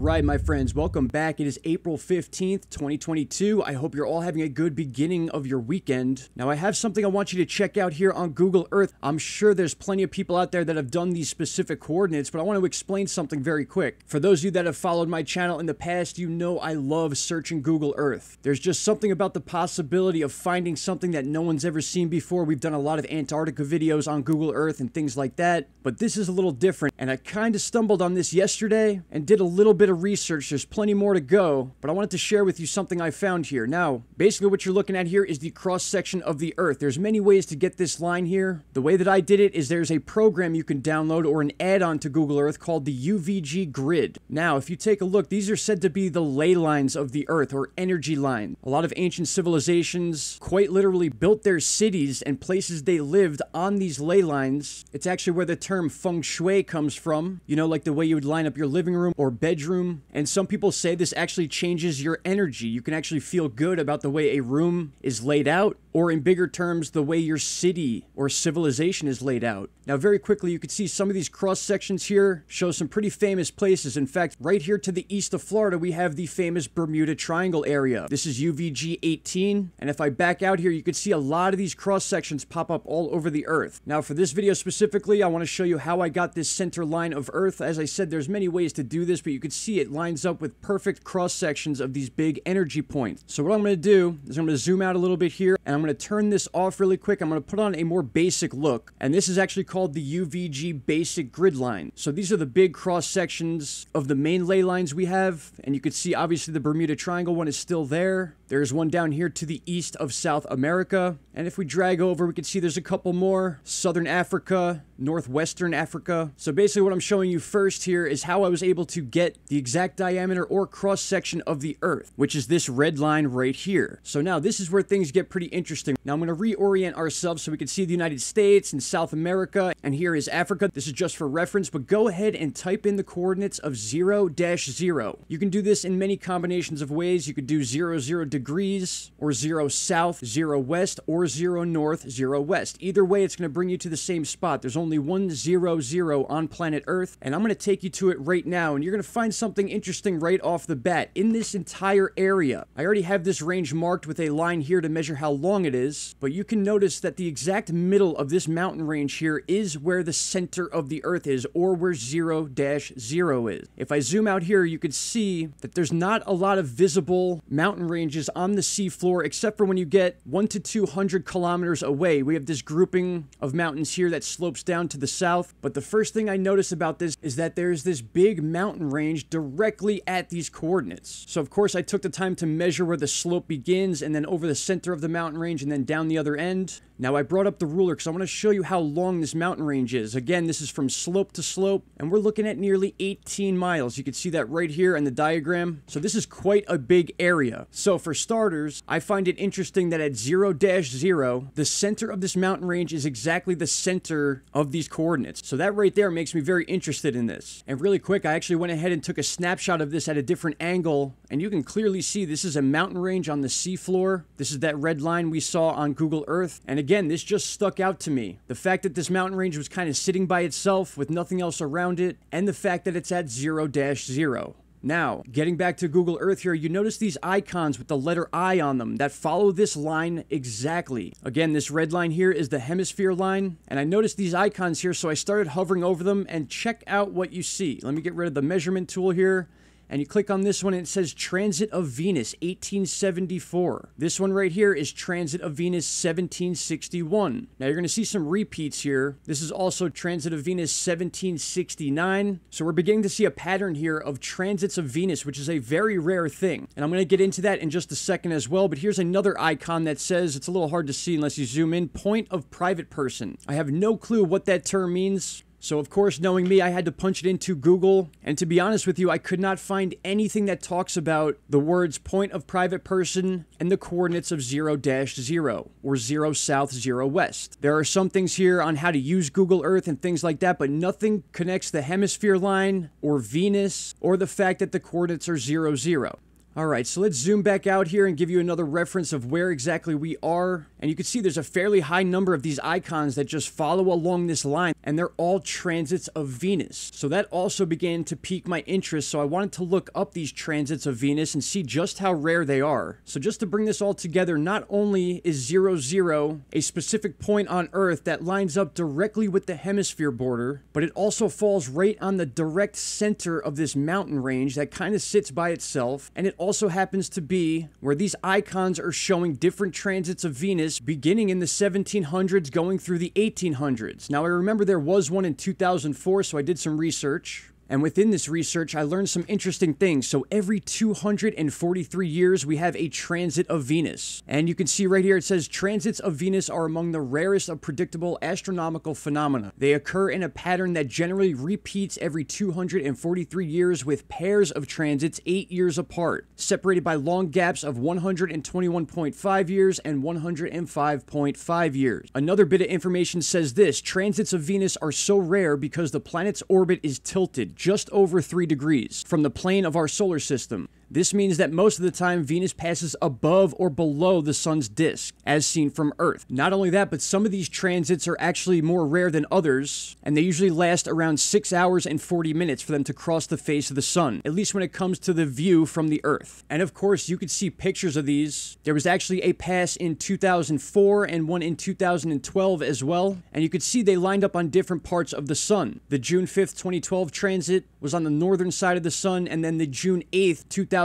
right, my friends, welcome back. It is April 15th, 2022. I hope you're all having a good beginning of your weekend. Now, I have something I want you to check out here on Google Earth. I'm sure there's plenty of people out there that have done these specific coordinates, but I want to explain something very quick. For those of you that have followed my channel in the past, you know I love searching Google Earth. There's just something about the possibility of finding something that no one's ever seen before. We've done a lot of Antarctica videos on Google Earth and things like that, but this is a little different, and I kind of stumbled on this yesterday and did a little bit of research. There's plenty more to go, but I wanted to share with you something I found here. Now, basically what you're looking at here is the cross section of the Earth. There's many ways to get this line here. The way that I did it is there's a program you can download or an add-on to Google Earth called the UVG grid. Now, if you take a look, these are said to be the ley lines of the Earth, or energy line. A lot of ancient civilizations quite literally built their cities and places they lived on these ley lines. It's actually where the term feng shui comes from, you know, like the way you would line up your living room or bedroom. And some people say this actually changes your energy. You can actually feel good about the way a room is laid out, or in bigger terms, the way your city or civilization is laid out. Now, very quickly, you can see some of these cross sections here show some pretty famous places. In fact, right here to the east of Florida, we have the famous Bermuda Triangle area. This is UVG 18. And if I back out here, you can see a lot of these cross sections pop up all over the Earth. Now, for this video specifically, I want to show you how I got this center line of Earth. As I said, there's many ways to do this, but you can see it lines up with perfect cross sections of these big energy points. So what I'm going to do is I'm going to zoom out a little bit here, and I'm going to turn this off really quick. I'm going to put on a more basic look, and this is actually called the UVG basic grid line. So these are the big cross sections of the main ley lines we have, and you can see obviously the Bermuda Triangle one is still there. There's one down here to the east of South America, and if we drag over, we can see there's a couple more: Southern Africa, Northwestern Africa. So basically what I'm showing you first here is how I was able to get the exact diameter or cross section of the Earth, which is this red line right here. So now this is where things get pretty interesting. Now I'm going to reorient ourselves so we can see the United States and South America, and here is Africa. This is just for reference, but go ahead and type in the coordinates of 0-0. You can do this in many combinations of ways. You could do 0, 0 degrees, or 0 south, 0 west, or 0 north, 0 west. Either way, it's going to bring you to the same spot. There's only 1, 0, 0 on planet Earth, and I'm going to take you to it right now, and you're going to find something interesting right off the bat. In this entire area, I already have this range marked with a line here to measure how long it is, but you can notice that the exact middle of this mountain range here is where the center of the Earth is, or where 0-0 is. If I zoom out here, you can see that there's not a lot of visible mountain ranges on the seafloor, except for when you get 100 to 200 kilometers away. We have this grouping of mountains here that slopes down to the south, but the first thing I notice about this is that there's this big mountain range directly at these coordinates. So of course I took the time to measure where the slope begins, and then over the center of the mountain range, and then down the other end. Now I brought up the ruler because I want to show you how long this mountain range is. Again, this is from slope to slope, and we're looking at nearly 18 miles. You can see that right here in the diagram. So this is quite a big area. So for starters, I find it interesting that at 0-0, the center of this mountain range is exactly the center of these coordinates. So that right there makes me very interested in this. And really quick, I actually went ahead and took a snapshot of this at a different angle, and you can clearly see this is a mountain range on the seafloor. This is that red line we saw on Google Earth. And again, this just stuck out to me. The fact that this mountain range was kind of sitting by itself with nothing else around it, and the fact that it's at 0-0. Now, getting back to Google Earth here, you notice these icons with the letter I on them that follow this line exactly. Again, this red line here is the hemisphere line, and I noticed these icons here, so I started hovering over them, and check out what you see. Let me get rid of the measurement tool here. And you click on this one, and it says Transit of Venus, 1874. This one right here is Transit of Venus, 1761. Now, you're going to see some repeats here. This is also Transit of Venus, 1769. So we're beginning to see a pattern here of transits of Venus, which is a very rare thing. And I'm going to get into that in just a second as well. But here's another icon that says, it's a little hard to see unless you zoom in, point of private person. I have no clue what that term means. So of course, knowing me, I had to punch it into Google, and to be honest with you, I could not find anything that talks about the words point of private person and the coordinates of 0-0, or 0 south, 0 west. There are some things here on how to use Google Earth and things like that, but nothing connects the hemisphere line or Venus or the fact that the coordinates are 0-0. All right, so let's zoom back out here and give you another reference of where exactly we are. And you can see there's a fairly high number of these icons that just follow along this line, and they're all transits of Venus. So that also began to pique my interest, so I wanted to look up these transits of Venus and see just how rare they are. So just to bring this all together, not only is 0, 0 a specific point on Earth that lines up directly with the hemisphere border, but it also falls right on the direct center of this mountain range that kind of sits by itself, and it also happens to be where these icons are showing different transits of Venus beginning in the 1700s going through the 1800s. Now I remember there was one in 2004, so I did some research. And within this research, I learned some interesting things. So every 243 years, we have a transit of Venus. And you can see right here, it says transits of Venus are among the rarest of predictable astronomical phenomena. They occur in a pattern that generally repeats every 243 years with pairs of transits 8 years apart, separated by long gaps of 121.5 years and 105.5 years. Another bit of information says this: transits of Venus are so rare because the planet's orbit is tilted just over 3 degrees from the plane of our solar system. This means that most of the time Venus passes above or below the sun's disk, as seen from Earth. Not only that, but some of these transits are actually more rare than others, and they usually last around 6 hours and 40 minutes for them to cross the face of the sun, at least when it comes to the view from the Earth. And of course, you could see pictures of these. There was actually a pass in 2004 and one in 2012 as well, and you could see they lined up on different parts of the sun. The June 5th, 2012 transit was on the northern side of the sun, and then the June 8th, 2004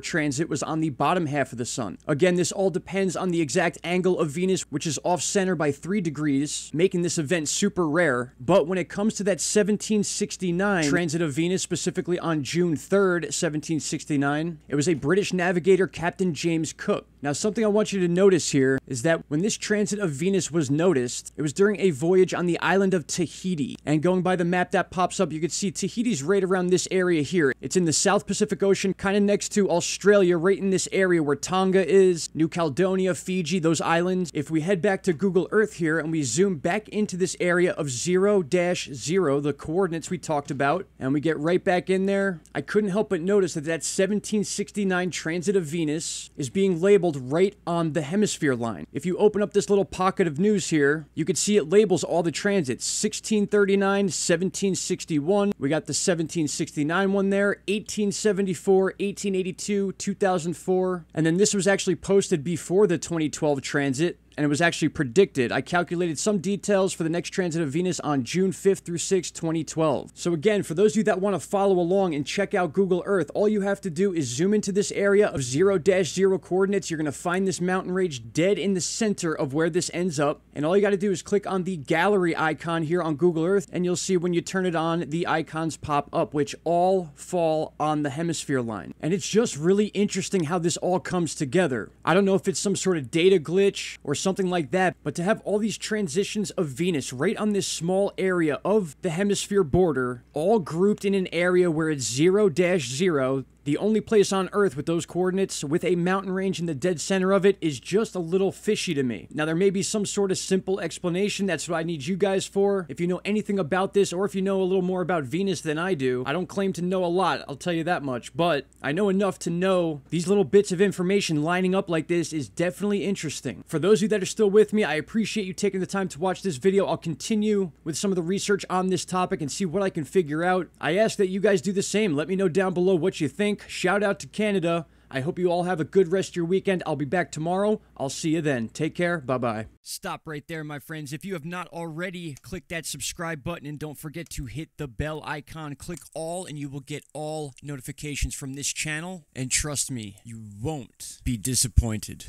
transit was on the bottom half of the sun. Again, this all depends on the exact angle of Venus, which is off center by 3 degrees, making this event super rare. But when it comes to that 1769 transit of Venus, specifically on June 3rd, 1769, it was a British navigator, Captain James Cook. Now, something I want you to notice here is that when this transit of Venus was noticed, it was during a voyage on the island of Tahiti. And going by the map that pops up, you can see Tahiti's right around this area here. It's in the South Pacific Ocean, kind of next to Australia, right in this area where Tonga is, New Caledonia, Fiji, those islands. If we head back to Google Earth here and we zoom back into this area of 0, 0, the coordinates we talked about, and we get right back in there, I couldn't help but notice that that 1769 transit of Venus is being labeled right on the hemisphere line. If you open up this little pocket of news here, you can see it labels all the transits: 1639, 1761, we got the 1769 one there, 1874, 1882, 2004, and then this was actually posted before the 2012 transit, and it was actually predicted. I calculated some details for the next transit of Venus on June 5th through 6th, 2012. So again, for those of you that want to follow along and check out Google Earth, all you have to do is zoom into this area of 0, 0 coordinates. You're going to find this mountain range dead in the center of where this ends up. And all you got to do is click on the gallery icon here on Google Earth, and you'll see when you turn it on, the icons pop up, which all fall on the hemisphere line. And it's just really interesting how this all comes together. I don't know if it's some sort of data glitch or something like that, but to have all these transitions of Venus right on this small area of the hemisphere border, all grouped in an area where it's 0, 0, the only place on Earth with those coordinates, with a mountain range in the dead center of it, is just a little fishy to me. Now, there may be some sort of simple explanation. That's what I need you guys for. If you know anything about this, or if you know a little more about Venus than I do, I don't claim to know a lot, I'll tell you that much, but I know enough to know these little bits of information lining up like this is definitely interesting. For those of you that are still with me, I appreciate you taking the time to watch this video. I'll continue with some of the research on this topic and see what I can figure out. I ask that you guys do the same. Let me know down below what you think. Shout out to Canada. I hope you all have a good rest of your weekend. I'll be back tomorrow. I'll see you then. Take care. Bye-bye. Stop right there, my friends. If you have not already, click that subscribe button, and don't forget to hit the bell icon. Click all, and you will get all notifications from this channel. And trust me, you won't be disappointed.